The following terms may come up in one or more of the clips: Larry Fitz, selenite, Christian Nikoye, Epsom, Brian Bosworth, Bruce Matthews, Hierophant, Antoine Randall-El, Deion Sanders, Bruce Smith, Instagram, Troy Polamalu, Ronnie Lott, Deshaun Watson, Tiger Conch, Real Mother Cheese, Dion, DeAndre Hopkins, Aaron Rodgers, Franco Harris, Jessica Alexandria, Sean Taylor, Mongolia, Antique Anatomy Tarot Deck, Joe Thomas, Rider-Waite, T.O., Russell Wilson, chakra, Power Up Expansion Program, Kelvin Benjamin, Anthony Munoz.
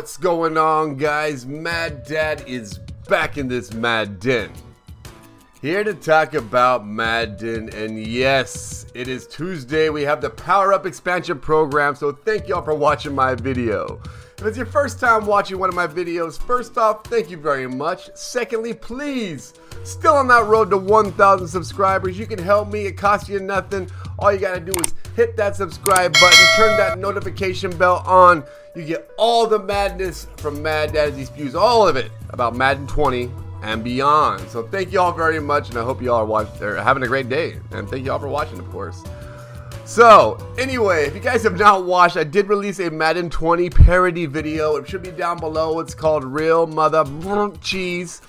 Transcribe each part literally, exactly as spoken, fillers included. What's going on, guys? Mad Dad is back in this Madden. Here to talk about Madden, and yes, it is Tuesday. We have the Power Up Expansion Program, so thank y'all for watching my video. If it's your first time watching one of my videos, first off, thank you very much. Secondly, please, still on that road to one thousand subscribers. You can help me, it costs you nothing. All you gotta do is hit that subscribe button, turn that notification bell on. You get all the madness from Mad Dad as he spews all of it about Madden twenty and beyond. So thank you all very much, and I hope you all are watching, or having a great day. And thank you all for watching, of course. So anyway, if you guys have not watched, I did release a Madden twenty parody video. It should be down below. It's called Real Mother Cheese,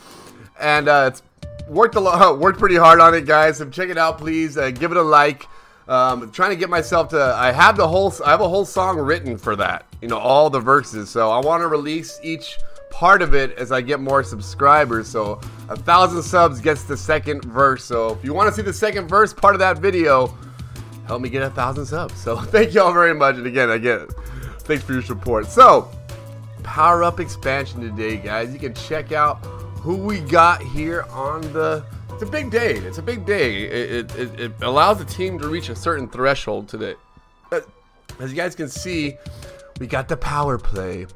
and uh, it's worked a lot. Worked pretty hard on it, guys. So check it out, please. Uh, give it a like. Um, trying to get myself to, I have the whole, I have a whole song written for that, you know, all the verses. So I want to release each part of it as I get more subscribers. So a thousand subs gets the second verse. So if you want to see the second verse part of that video, help me get a thousand subs. So thank y'all very much. And again, again, thanks for your support. So Power Up Expansion today, guys. You can check out who we got here on the, it's a big day. It's a big day. It, it, it allows the team to reach a certain threshold today. But as you guys can see, we got the power play.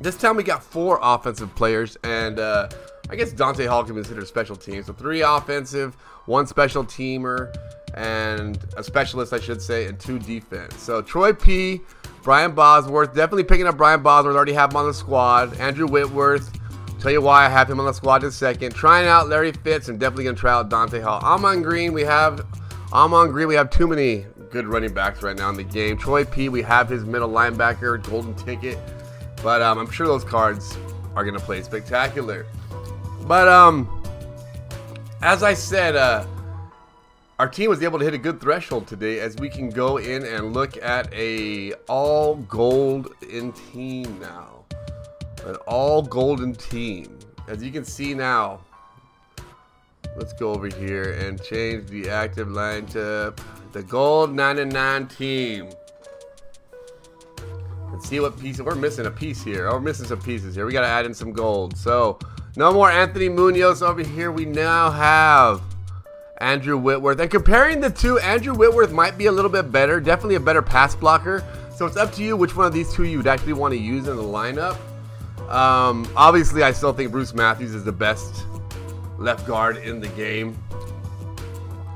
This time we got four offensive players, and uh, I guess Dante Hall can be considered special team. So three offensive, one special teamer, and a specialist, I should say, and two defense. So Troy P, Brian Bosworth, definitely picking up Brian Bosworth. Already have him on the squad. Andrew Whitworth. Tell you why I have him on the squad in a second. Trying out Larry Fitz, and definitely gonna try out Dante Hall. Amon Green, we have Amon Green. We have too many good running backs right now in the game. Troy P, we have his middle linebacker, golden ticket. But um, I'm sure those cards are gonna play spectacular. But um, as I said, uh, our team was able to hit a good threshold today, as we can go in and look at a all gold in team now. An all golden team. As you can see now, let's go over here and change the active line to the gold ninety-nine team. Let's see what piece, we're missing a piece here. Oh, we're missing some pieces here. We gotta add in some gold. So no more Anthony Munoz over here. We now have Andrew Whitworth. And comparing the two, Andrew Whitworth might be a little bit better. Definitely a better pass blocker. So it's up to you which one of these two you would actually want to use in the lineup. Um, obviously, I still think Bruce Matthews is the best left guard in the game.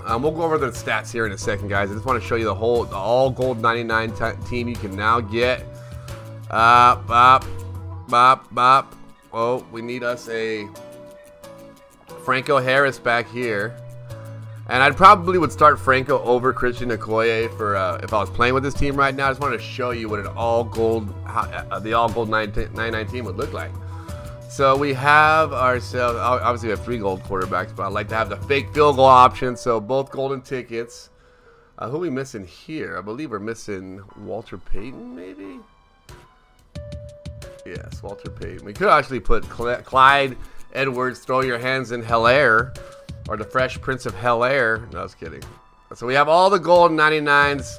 Um, we'll go over the stats here in a second, guys. I just want to show you the whole the all gold ninety-nine team you can now get. Uh, bop, bop, bop. Oh, we need us a Franco Harris back here. And I probably would start Franco over Christian Nikoye for uh, if I was playing with this team right now. I just wanted to show you what an all gold, uh, the all gold ninety-nine team would look like. So we have ourselves, obviously we have three gold quarterbacks, but I like to have the fake field goal option. So both golden tickets. Uh, who are we missing here? I believe we're missing Walter Payton, maybe? Yes, Walter Payton. We could actually put Clyde Edwards, throw your hands in Helaire. Or the Fresh Prince of Helaire. No, I was kidding. So we have all the gold ninety-nines.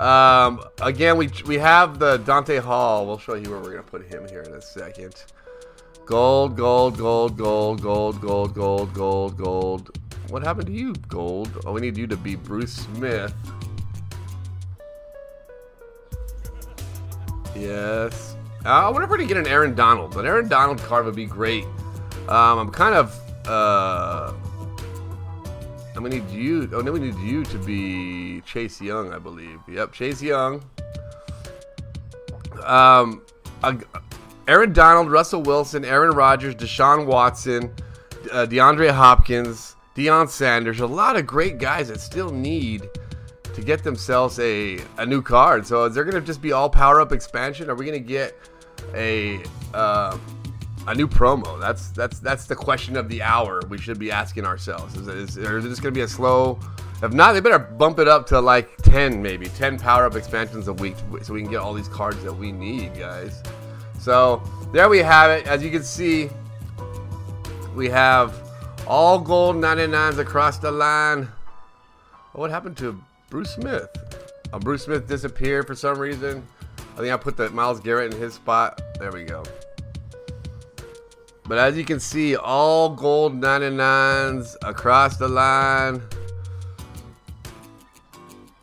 Um, again, we we have the Dante Hall. We'll show you where we're gonna put him here in a second. Gold, gold, gold, gold, gold, gold, gold, gold, gold. What happened to you, gold? Oh, we need you to be Bruce Smith. Yes. Uh, whenever we get an Aaron Donald, an Aaron Donald card would be great. Um, I'm kind of uh. I'm gonna need you, oh no, we need you to be Chase Young, I believe. Yep, Chase Young. Um, uh, Aaron Donald, Russell Wilson, Aaron Rodgers, Deshaun Watson, uh, DeAndre Hopkins, Deion Sanders. A lot of great guys that still need to get themselves a, a new card. So is there gonna just be all Power Up Expansion? Are we gonna get a, uh, a new promo? That's that's that's the question of the hour we should be asking ourselves. Is, is, is it just going to be a slow? If not, they better bump it up to like ten, maybe ten Power Up Expansions a week, so we can get all these cards that we need, guys. So there we have it. As you can see, we have all gold ninety-nines across the line. Oh, what happened to Bruce Smith? Oh, Bruce Smith disappeared for some reason. I think I put the Miles Garrett in his spot. There we go. But as you can see, all gold ninety-nines across the line.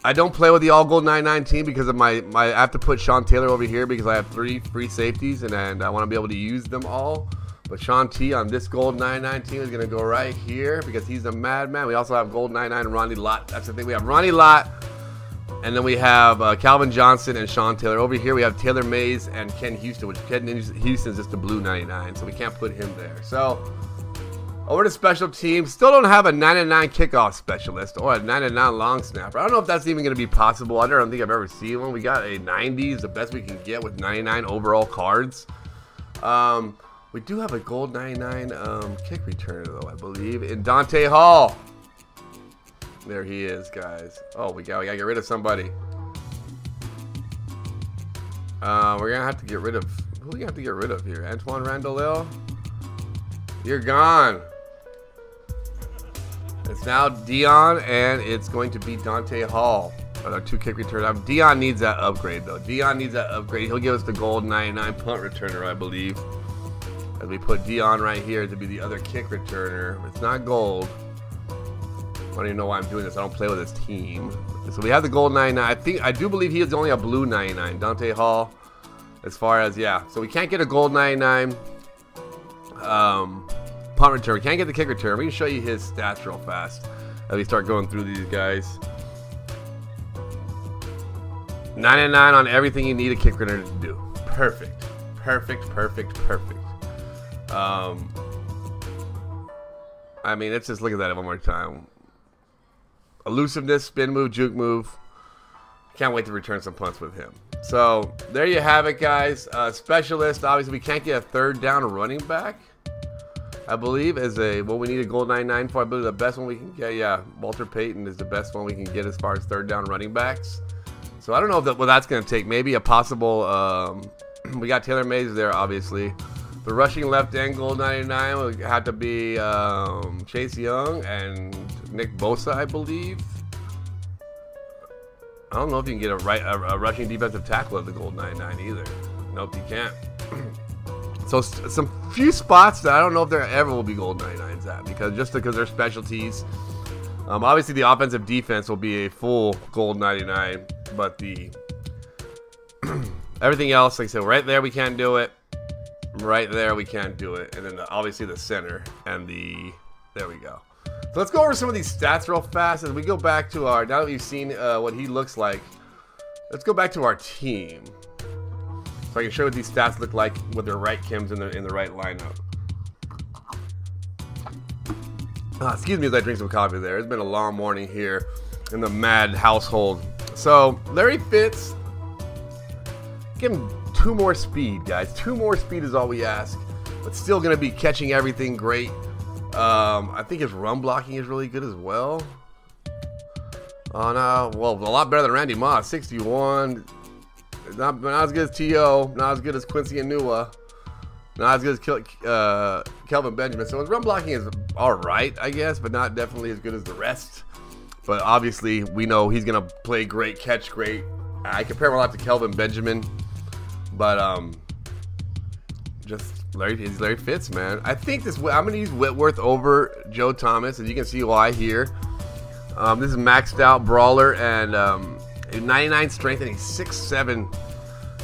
I don't play with the all gold ninety-nine team because of my, my I have to put Sean Taylor over here because I have three free safeties and, and I want to be able to use them all. But Sean T on this gold ninety-nine team is going to go right here because he's a madman. We also have gold ninety-nine Ronnie Lott. That's the thing. We have Ronnie Lott. And then we have uh, Calvin Johnson and Sean Taylor. Over here we have Taylor Mays and Ken Houston, which Ken Houston's just a blue ninety-nine, so we can't put him there. So over to special teams. Still don't have a ninety-nine kickoff specialist or a ninety-nine long snapper. I don't know if that's even going to be possible. I don't think I've ever seen one. We got a ninety is the best we can get with ninety-nine overall cards. Um, we do have a gold ninety-nine um, kick returner, though, I believe, in Dante Hall. There he is, guys. Oh, we got we gotta get rid of somebody. Uh, we're gonna have to get rid of who do we have to get rid of here? Antoine Randall-El? You're gone. It's now Dion, and it's going to be Dante Hall. Our two kick return. Dion needs that upgrade though. Dion needs that upgrade. He'll give us the gold ninety-nine punt returner, I believe. As we put Dion right here to be the other kick returner. It's not gold. I don't even know why I'm doing this. I don't play with this team. So we have the gold ninety-nine. I think I do believe he is only a blue ninety-nine. Dante Hall, as far as, yeah. So we can't get a gold ninety-nine um, punt return. We can't get the kick return. We can show you his stats real fast as we start going through these guys. ninety-nine on everything you need a kick returner to do. Perfect. Perfect, perfect, perfect. Um, I mean, let's just look at that one more time. Elusiveness, spin move, juke move. Can't wait to return some punts with him. So there you have it, guys. Uh, specialist, obviously we can't get a third down running back. I believe is a what well, we need a gold ninety-nine for. I believe the best one we can get. Yeah, Walter Payton is the best one we can get as far as third down running backs. So I don't know if that, what that's going to take. Maybe a possible. Um, we got Taylor Mays there, obviously. The rushing left end gold ninety-nine would have to be um, Chase Young and Nick Bosa, I believe. I don't know if you can get a, right, a, a rushing defensive tackle at the gold ninety-nine either. Nope, you can't. So some few spots that I don't know if there ever will be gold ninety-nines at because just because they're specialties. Um, obviously, the offensive defense will be a full gold ninety-nine, but the everything else, like I said, right there we can't do it. Right there we can't do it, and then the, obviously the center and the there we go. So let's go over some of these stats real fast as we go back to our, now that we've seen uh, what he looks like, let's go back to our team so I can show what these stats look like with their right chems in the in the right lineup. Oh, excuse me as I drink some coffee there. It's been a long morning here in the Mad household. So Larry Fitz, give him two more speed, guys. Two more speed is all we ask, but still going to be catching everything great. Um, I think his run blocking is really good as well. Oh, no. Well, a lot better than Randy Moss. sixty-one. Not, not as good as T O. Not as good as Quincy Enua. Not as good as uh, Kelvin Benjamin. So his run blocking is all right, I guess, but not definitely as good as the rest. But obviously, we know he's going to play great, catch great. I compare him a lot to Kelvin Benjamin. But um, just Larry, it's Larry Fitz, man. I think this. I'm gonna use Whitworth over Joe Thomas, and you can see why here. Um, this is maxed out brawler and um, ninety-nine strength, and he's six seven.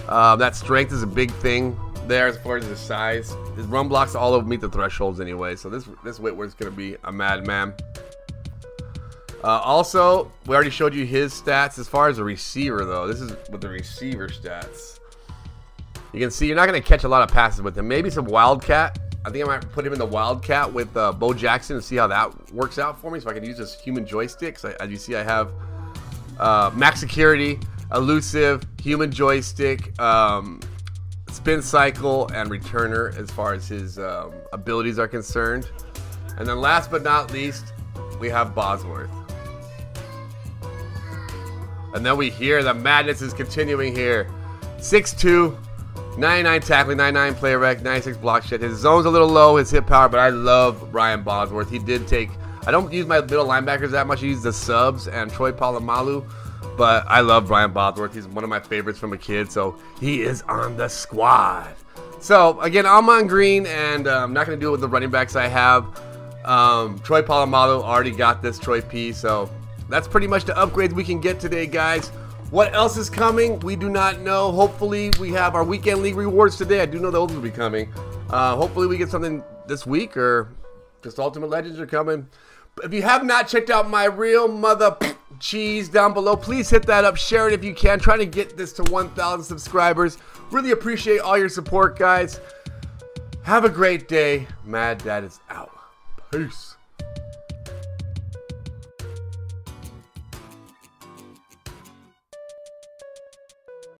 Uh, that strength is a big thing there as far as his size. His run blocks all over meet the thresholds anyway. So this this Whitworth's gonna be a madman. Uh, also, we already showed you his stats as far as a receiver though. This is with the receiver stats. You can see you're not going to catch a lot of passes with him. Maybe some Wildcat. I think I might put him in the Wildcat with uh, Bo Jackson and see how that works out for me. So I can use this human joystick. So as you see, I have uh, max security, elusive, human joystick, um, spin cycle, and returner as far as his um, abilities are concerned. And then last but not least, we have Bosworth. And then we hear the madness is continuing here. six two. ninety-nine tackling, ninety-nine play rec, ninety-six block shed. His zone's a little low, his hit power, but I love Brian Bosworth. He did take, I don't use my middle linebackers that much. I use the subs and Troy Polamalu. But I love Brian Bosworth. He's one of my favorites from a kid, so he is on the squad. So, again, Amon Green, and uh, I'm not going to do it with the running backs I have. Um, Troy Polamalu already got this, Troy P. So, that's pretty much the upgrades we can get today, guys. What else is coming? We do not know. Hopefully, we have our weekend league rewards today. I do know those will be coming. Uh, hopefully, we get something this week, or just Ultimate Legends are coming. If you have not checked out my Real Mother Cheese down below, please hit that up. Share it if you can. Trying to get this to one thousand subscribers. Really appreciate all your support, guys. Have a great day. Mad Dad is out. Peace.